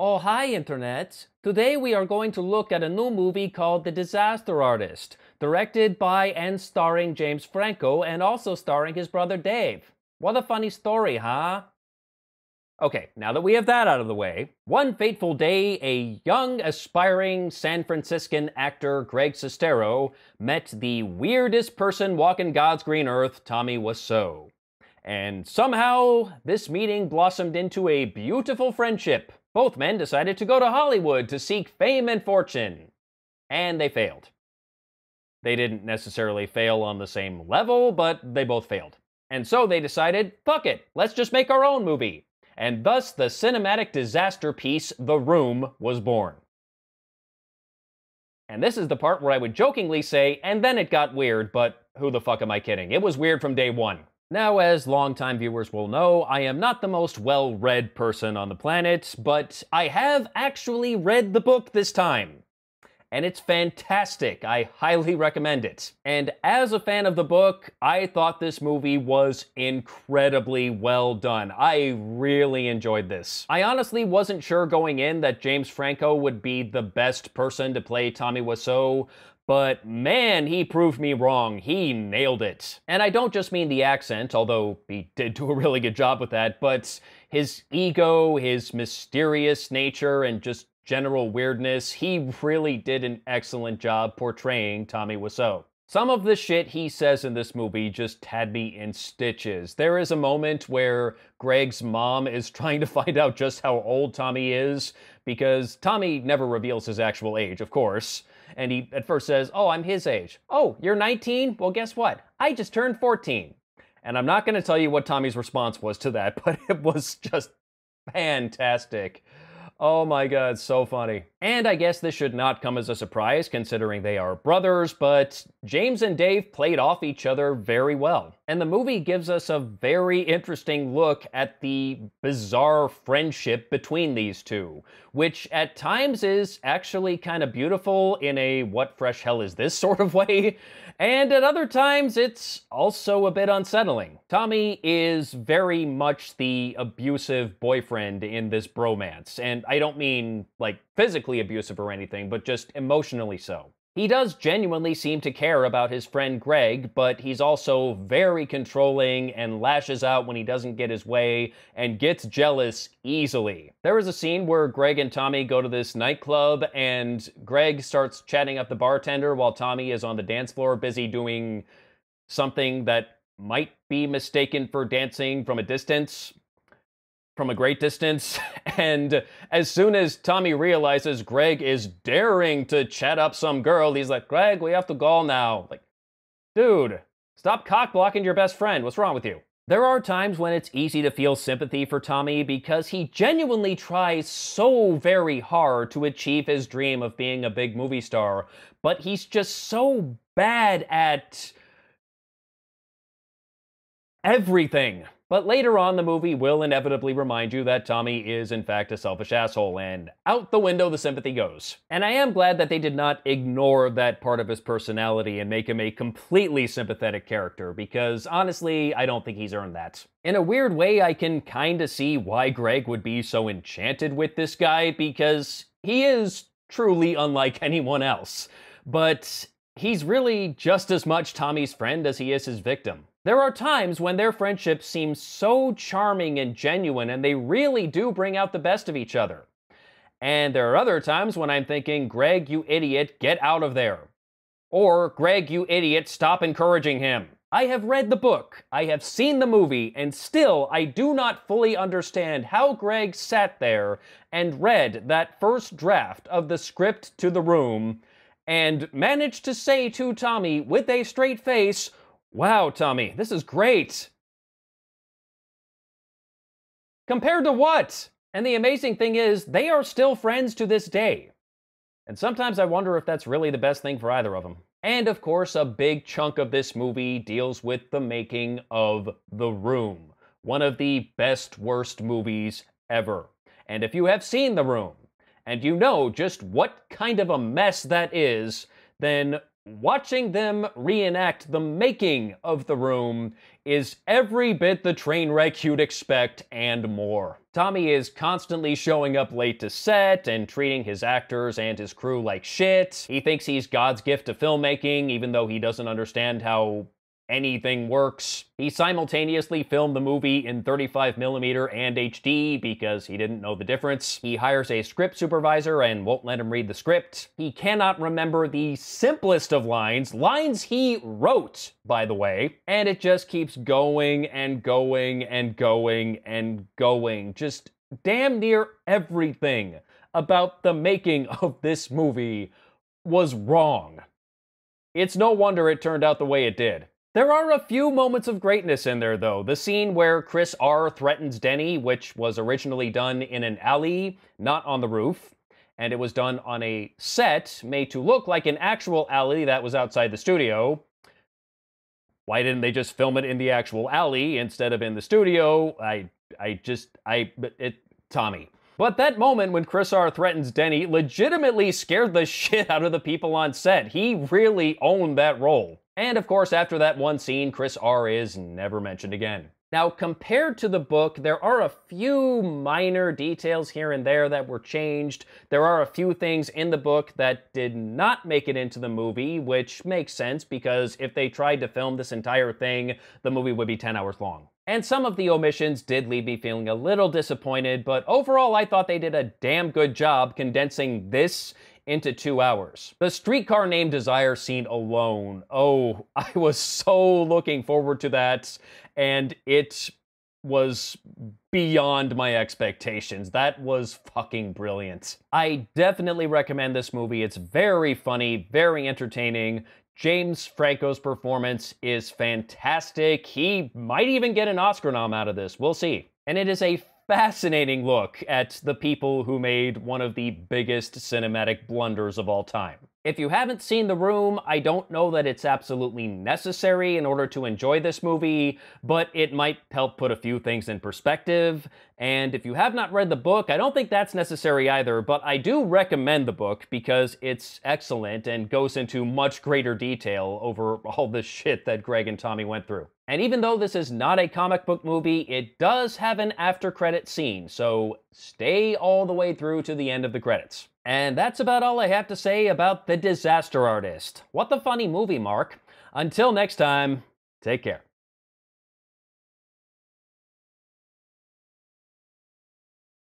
Oh hi Internet! Today we are going to look at a new movie called The Disaster Artist, directed by and starring James Franco and also starring his brother Dave. What a funny story, huh? Okay, now that we have that out of the way, one fateful day a young, aspiring San Franciscan actor Greg Sestero met the weirdest person walking God's green earth, Tommy Wiseau. And somehow, this meeting blossomed into a beautiful friendship. Both men decided to go to Hollywood to seek fame and fortune. And they failed. They didn't necessarily fail on the same level, but they both failed. And so they decided, fuck it, let's just make our own movie. And thus the cinematic disaster piece, The Room, was born. And this is the part where I would jokingly say, and then it got weird, but who the fuck am I kidding? It was weird from day one. Now, as longtime viewers will know, I am not the most well-read person on the planet, but I have actually read the book this time. And it's fantastic. I highly recommend it. And as a fan of the book, I thought this movie was incredibly well done. I really enjoyed this. I honestly wasn't sure going in that James Franco would be the best person to play Tommy Wiseau, but man, he proved me wrong. He nailed it. And I don't just mean the accent, although he did do a really good job with that, but his ego, his mysterious nature, and just general weirdness, he really did an excellent job portraying Tommy Wiseau. Some of the shit he says in this movie just had me in stitches. There is a moment where Greg's mom is trying to find out just how old Tommy is, because Tommy never reveals his actual age, of course. And he at first says, oh, I'm his age. Oh, you're 19? Well, guess what? I just turned 14. And I'm not going to tell you what Tommy's response was to that, but it was just fantastic. Oh my God, so funny. And I guess this should not come as a surprise considering they are brothers, but James and Dave played off each other very well. And the movie gives us a very interesting look at the bizarre friendship between these two, which at times is actually kind of beautiful in a what fresh hell is this sort of way, and at other times it's also a bit unsettling. Tommy is very much the abusive boyfriend in this bromance, and I don't mean like physically abusive or anything, but just emotionally so. He does genuinely seem to care about his friend Greg, but he's also very controlling and lashes out when he doesn't get his way and gets jealous easily. There is a scene where Greg and Tommy go to this nightclub and Greg starts chatting up the bartender while Tommy is on the dance floor busy doing something that might be mistaken for dancing from a distance. From a great distance, and as soon as Tommy realizes Greg is daring to chat up some girl, he's like, Greg, we have to go now. Like, dude, stop cock-blocking your best friend. What's wrong with you? There are times when it's easy to feel sympathy for Tommy because he genuinely tries so very hard to achieve his dream of being a big movie star, but he's just so bad at everything. But later on, the movie will inevitably remind you that Tommy is, in fact, a selfish asshole, and out the window the sympathy goes. And I am glad that they did not ignore that part of his personality and make him a completely sympathetic character, because honestly, I don't think he's earned that. In a weird way, I can kinda see why Greg would be so enchanted with this guy, because he is truly unlike anyone else. But he's really just as much Tommy's friend as he is his victim. There are times when their friendship seems so charming and genuine, and they really do bring out the best of each other. And there are other times when I'm thinking, Greg, you idiot, get out of there. Or, Greg, you idiot, stop encouraging him. I have read the book, I have seen the movie, and still I do not fully understand how Greg sat there and read that first draft of the script to The Room and managed to say to Tommy with a straight face, wow, Tommy, this is great. Compared to what? And the amazing thing is, they are still friends to this day. And sometimes I wonder if that's really the best thing for either of them. And of course, a big chunk of this movie deals with the making of The Room, one of the best, worst movies ever. And if you have seen The Room, and you know just what kind of a mess that is, then Watching them reenact the making of The Room is every bit the train wreck you'd expect and more. Tommy is constantly showing up late to set and treating his actors and his crew like shit. He thinks he's God's gift to filmmaking, even though he doesn't understand how anything works. He simultaneously filmed the movie in 35mm and HD because he didn't know the difference. He hires a script supervisor and won't let him read the script. He cannot remember the simplest of lines, lines he wrote, by the way. And it just keeps going and going and going and going. Just damn near everything about the making of this movie was wrong. It's no wonder it turned out the way it did. There are a few moments of greatness in there, though. The scene where Chris R. threatens Denny, which was originally done in an alley, not on the roof, and it was done on a set made to look like an actual alley that was outside the studio. Why didn't they just film it in the actual alley instead of in the studio? Tommy. But that moment when Chris R. threatens Denny legitimately scared the shit out of the people on set. He really owned that role. And of course, after that one scene, Chris R. is never mentioned again. Now, compared to the book, there are a few minor details here and there that were changed. There are a few things in the book that did not make it into the movie, which makes sense because if they tried to film this entire thing, the movie would be 10 hours long. And some of the omissions did leave me feeling a little disappointed, but overall, I thought they did a damn good job condensing this into 2 hours. The Streetcar Named Desire scene alone, oh, I was so looking forward to that, and it was beyond my expectations. That was fucking brilliant. I definitely recommend this movie. It's very funny, very entertaining. James Franco's performance is fantastic. He might even get an Oscar nom out of this. We'll see. And it is a fascinating look at the people who made one of the biggest cinematic blunders of all time. If you haven't seen The Room, I don't know that it's absolutely necessary in order to enjoy this movie, but it might help put a few things in perspective. And if you have not read the book, I don't think that's necessary either, but I do recommend the book because it's excellent and goes into much greater detail over all the shit that Greg and Tommy went through. And even though this is not a comic book movie, it does have an after-credit scene, so stay all the way through to the end of the credits. And that's about all I have to say about The Disaster Artist. What the funny movie, Mark. Until next time, take care.